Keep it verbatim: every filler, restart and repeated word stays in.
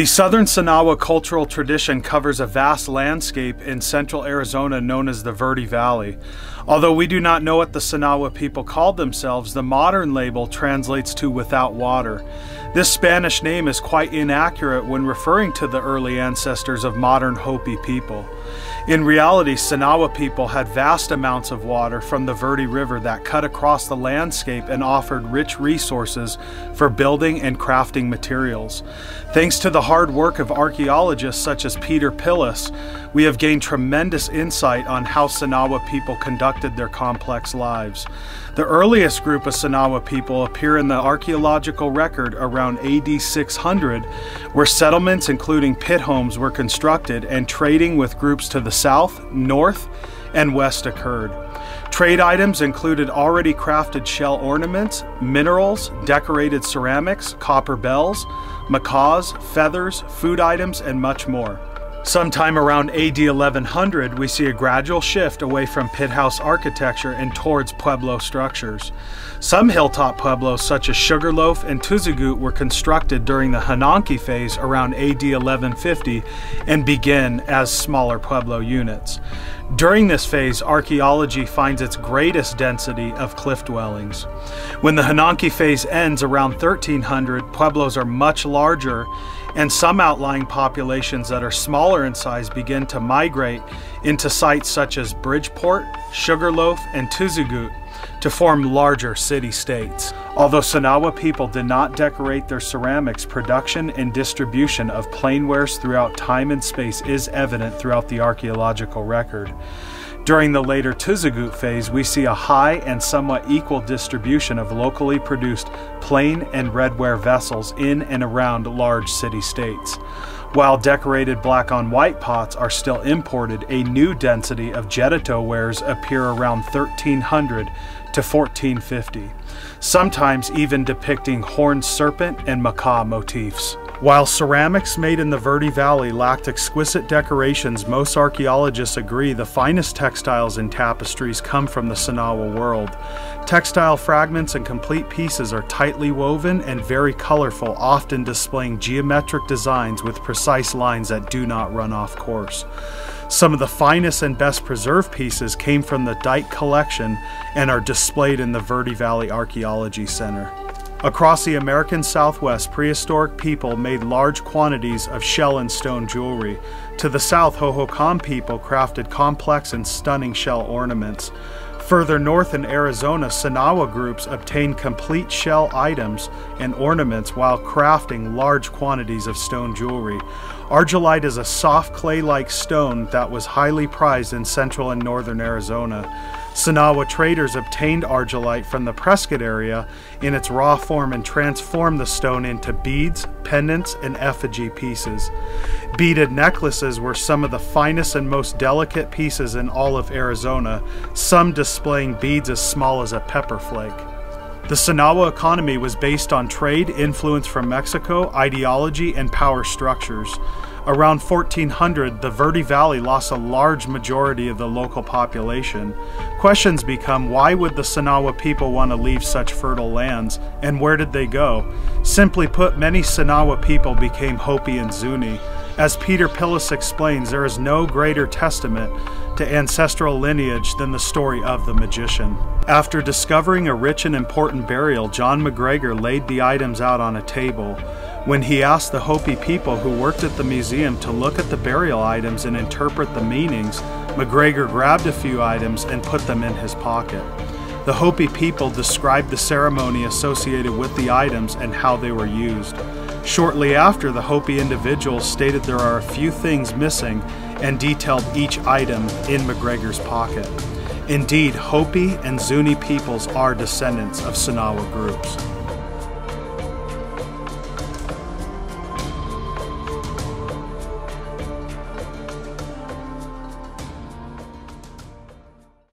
The Southern Sanawa cultural tradition covers a vast landscape in central Arizona known as the Verde Valley. Although we do not know what the Sanawa people called themselves, the modern label translates to without water. This Spanish name is quite inaccurate when referring to the early ancestors of modern Hopi people. In reality, Sanawa people had vast amounts of water from the Verde River that cut across the landscape and offered rich resources for building and crafting materials. Thanks to the hard work of archaeologists such as Peter Pillis, we have gained tremendous insight on how Sanawa people conducted their complex lives. The earliest group of Sanawa people appear in the archaeological record around A D six hundred, where settlements including pit homes were constructed and trading with groups to the south, north, and west occurred. Trade items included already crafted shell ornaments, minerals, decorated ceramics, copper bells, macaws, feathers, food items, and much more. Sometime around A D eleven hundred, we see a gradual shift away from pit house architecture and towards pueblo structures. Some hilltop pueblos such as Sugarloaf and Tuzugut were constructed during the Hananki phase around A D eleven fifty and begin as smaller pueblo units. During this phase, archaeology finds its greatest density of cliff dwellings. When the Hananki phase ends around thirteen hundred, pueblos are much larger, and some outlying populations that are smaller in size begin to migrate into sites such as Bridgeport, Sugarloaf, and Tuzugut to form larger city-states. Although Sanawa people did not decorate their ceramics, production and distribution of plainwares throughout time and space is evident throughout the archaeological record. During the later Tuzugut phase, we see a high and somewhat equal distribution of locally produced plain and redware vessels in and around large city-states. While decorated black-on-white pots are still imported, a new density of Jeddito wares appear around thirteen hundred to fourteen fifty, sometimes even depicting horned serpent and macaw motifs. While ceramics made in the Verde Valley lacked exquisite decorations, most archaeologists agree the finest textiles and tapestries come from the Sanawa world. Textile fragments and complete pieces are tightly woven and very colorful, often displaying geometric designs with precise lines that do not run off course. Some of the finest and best preserved pieces came from the Dyke Collection and are displayed in the Verde Valley Archaeology Center. Across the American Southwest, prehistoric people made large quantities of shell and stone jewelry. To the south, Hohokam people crafted complex and stunning shell ornaments. Further north in Arizona, Sanawa groups obtained complete shell items and ornaments while crafting large quantities of stone jewelry. Argillite is a soft clay-like stone that was highly prized in central and northern Arizona. Sanawa traders obtained argillite from the Prescott area in its raw form and transformed the stone into beads, pendants, and effigy pieces. Beaded necklaces were some of the finest and most delicate pieces in all of Arizona, some displaying beads as small as a pepper flake. The Sanawa economy was based on trade, influence from Mexico, ideology, and power structures. Around fourteen hundred, the Verde Valley lost a large majority of the local population. Questions become, why would the Sanawa people want to leave such fertile lands, and where did they go? Simply put, many Sanawa people became Hopi and Zuni. As Peter Pillis explains, there is no greater testament to ancestral lineage than the story of the magician. After discovering a rich and important burial, John McGregor laid the items out on a table. When he asked the Hopi people who worked at the museum to look at the burial items and interpret the meanings, McGregor grabbed a few items and put them in his pocket. The Hopi people described the ceremony associated with the items and how they were used. Shortly after, the Hopi individuals stated there are a few things missing and detailed each item in McGregor's pocket. Indeed, Hopi and Zuni peoples are descendants of Sanawa groups.